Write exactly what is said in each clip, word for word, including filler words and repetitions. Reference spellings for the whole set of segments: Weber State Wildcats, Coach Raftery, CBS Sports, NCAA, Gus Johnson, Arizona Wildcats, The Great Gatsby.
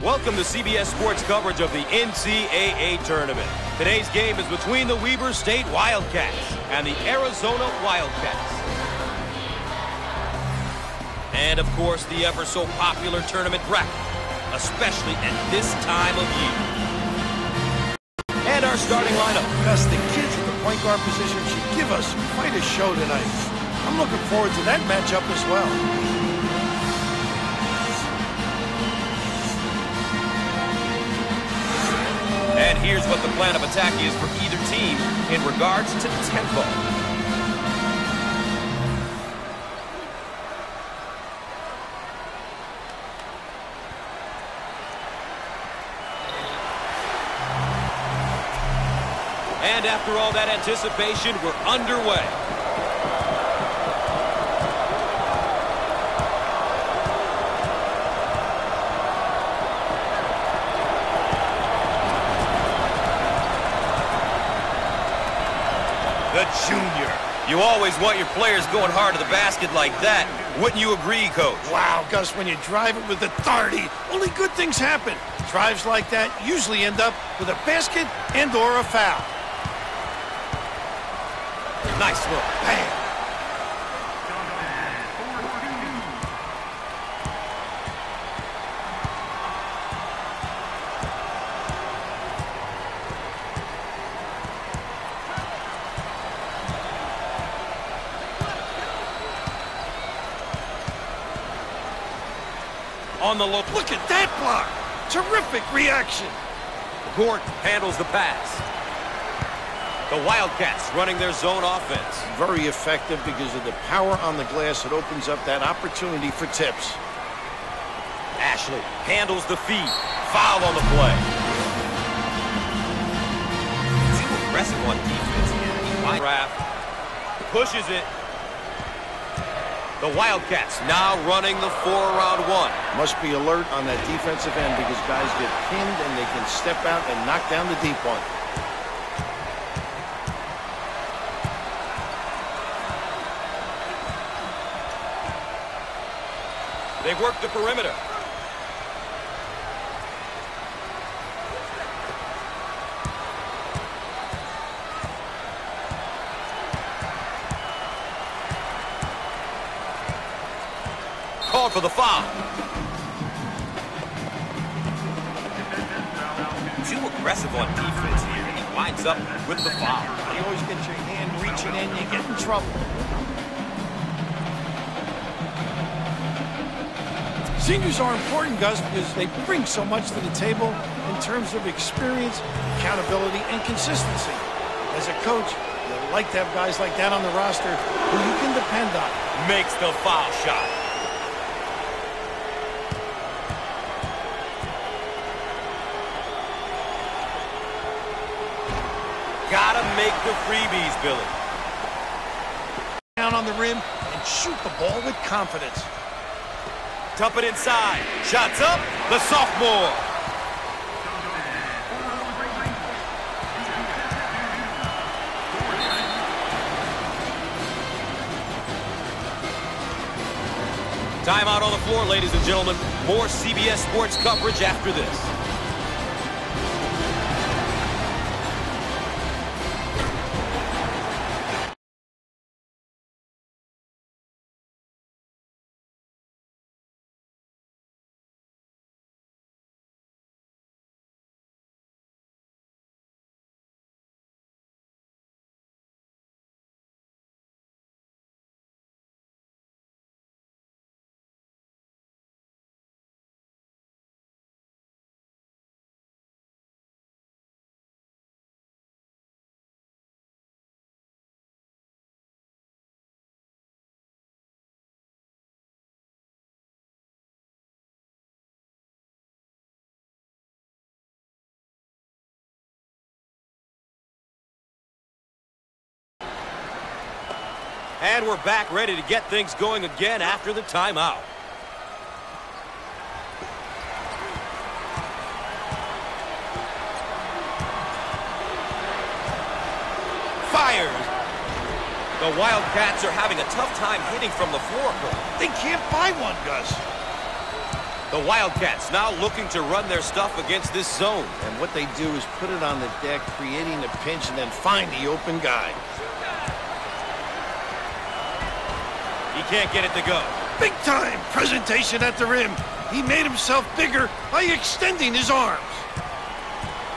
Welcome to C B S Sports coverage of the N C double A tournament. Today's game is between the Weber State Wildcats and the Arizona Wildcats. And, of course, the ever-so-popular tournament bracket, especially at this time of year. And our starting lineup. Gus, the kids at the point guard position should give us quite a show tonight. I'm looking forward to that matchup as well. And here's what the plan of attack is for either team in regards to tempo. And after all that anticipation, we're underway. The junior. You always want your players going hard to the basket like that. Wouldn't you agree, Coach? Wow, Gus, when you drive it with authority, only good things happen. Drives like that usually end up with a basket and or a foul. Nice look. Bam. On the look. Look at that block. Terrific reaction. Gordon handles the pass. The Wildcats running their zone offense. Very effective because of the power on the glass. It opens up that opportunity for tips. Ashley handles the feed. Foul on the play. Too aggressive on defense. Raft pushes it. The Wildcats now running the four around one. Must be alert on that defensive end because guys get pinned and they can step out and knock down the deep one. They work the perimeter. Called for the foul. Too aggressive on defense here. He winds up with the foul. You always get your hand reaching in, you get in trouble. Seniors are important, Gus, because they bring so much to the table in terms of experience, accountability, and consistency. As a coach, you like to have guys like that on the roster who you can depend on. Makes the foul shot. Gotta make the freebies, Billy. Down on the rim and shoot the ball with confidence. Dump it inside. Shots up. The sophomore. Timeout on the floor, ladies and gentlemen. More C B S Sports coverage after this. And we're back ready to get things going again after the timeout. Fires. The Wildcats are having a tough time hitting from the floor. They can't buy one, Gus. The Wildcats now looking to run their stuff against this zone. And what they do is put it on the deck, creating the pinch, and then find the open guy. He can't get it to go. Big time presentation at the rim. He made himself bigger by extending his arms.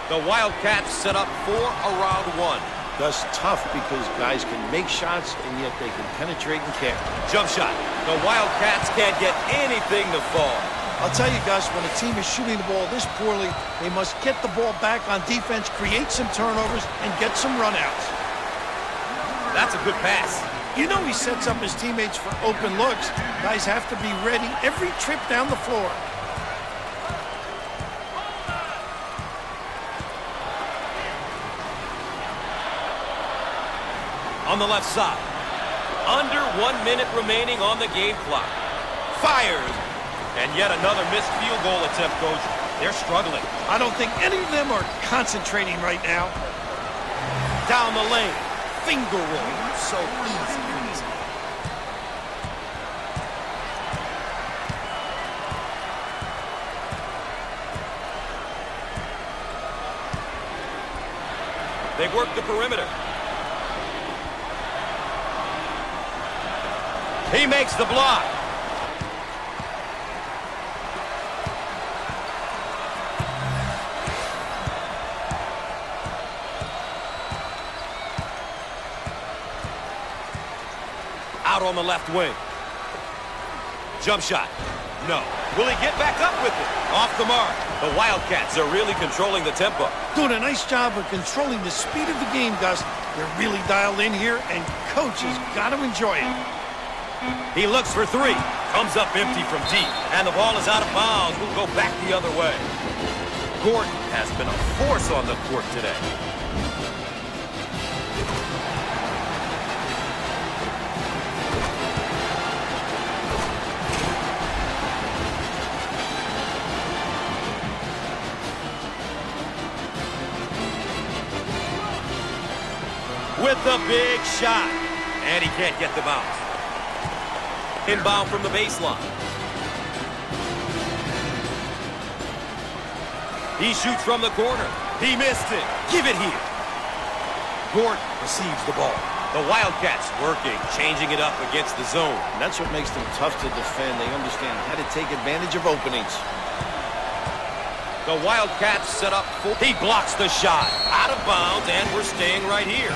The Wildcats set up four around one. That's tough because guys can make shots, and yet they can penetrate and kick. Jump shot. The Wildcats can't get anything to fall. I'll tell you, Gus, when a team is shooting the ball this poorly, they must get the ball back on defense, create some turnovers, and get some runouts. That's a good pass. You know he sets up his teammates for open looks. Guys have to be ready every trip down the floor. On the left side. Under one minute remaining on the game clock. Fires. And yet another missed field goal attempt, Coach. They're struggling. I don't think any of them are concentrating right now. Down the lane. Finger roll. So easy. easy. They work the perimeter. He makes the block. Out on the left wing. Jump shot. No. Will he get back up with it? Off the mark. The Wildcats are really controlling the tempo. Doing a nice job of controlling the speed of the game, Gus. They're really dialed in here, and coach has got to enjoy it. He looks for three. Comes up empty from deep. And the ball is out of bounds. We'll go back the other way. Gordon has been a force on the court today. With the big shot. And he can't get the bounce. Inbound from the baseline. He shoots from the corner. He missed it. Give it here. Gordon receives the ball. The Wildcats working, changing it up against the zone. And that's what makes them tough to defend. They understand how to take advantage of openings. The Wildcats set up full. He blocks the shot. Out of bounds, and we're staying right here.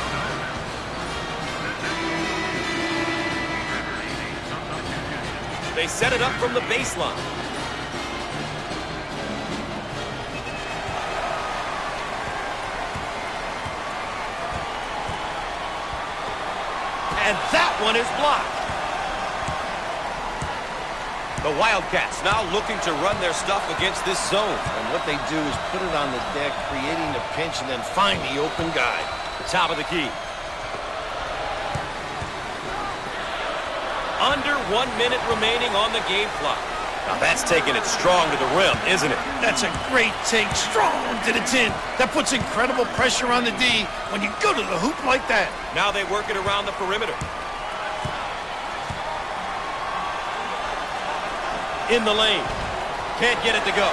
They set it up from the baseline. And that one is blocked. The Wildcats now looking to run their stuff against this zone. And what they do is put it on the deck, creating the pinch, and then find the open guy. Top of the key. Under one minute remaining on the game clock. Now that's taking it strong to the rim, isn't it? That's a great take, strong to the tin. That puts incredible pressure on the D when you go to the hoop like that. Now they work it around the perimeter. In the lane. Can't get it to go.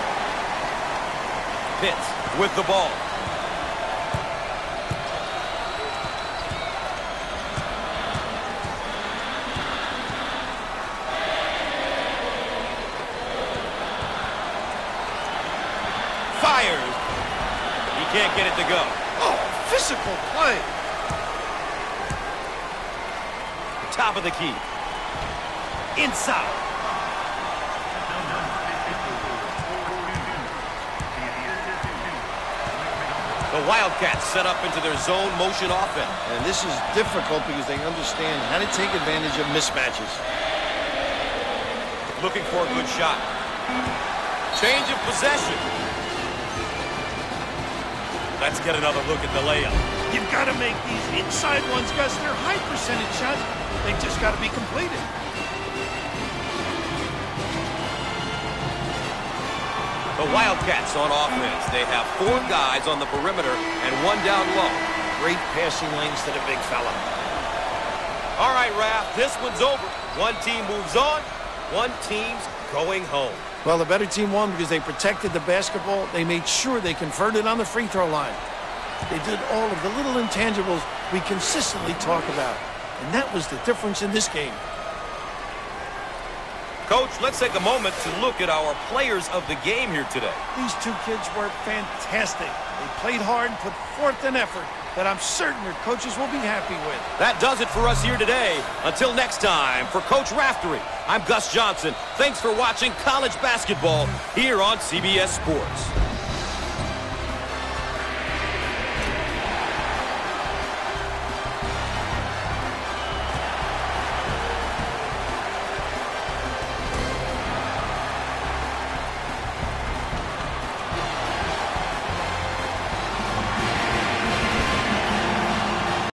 Pitts with the ball. Can't get it to go. Oh, physical play. Top of the key. Inside. The Wildcats set up into their zone motion offense. And this is difficult because they understand how to take advantage of mismatches. Looking for a good shot. Change of possession. Let's get another look at the layup. You've got to make these inside ones, Gus. They're high percentage shots. They've just got to be completed. The Wildcats on offense. They have four guys on the perimeter and one down low. Great passing lanes to the big fella. All right, Raf, this one's over. One team moves on. One team's going home. Well, the better team won because they protected the basketball. They made sure they converted on the free throw line. They did all of the little intangibles we consistently talk about. And that was the difference in this game. Coach, let's take a moment to look at our players of the game here today. These two kids were fantastic. They played hard and put forth an effort that I'm certain their coaches will be happy with. That does it for us here today. Until next time, for Coach Raftery, I'm Gus Johnson. Thanks for watching college basketball here on C B S Sports.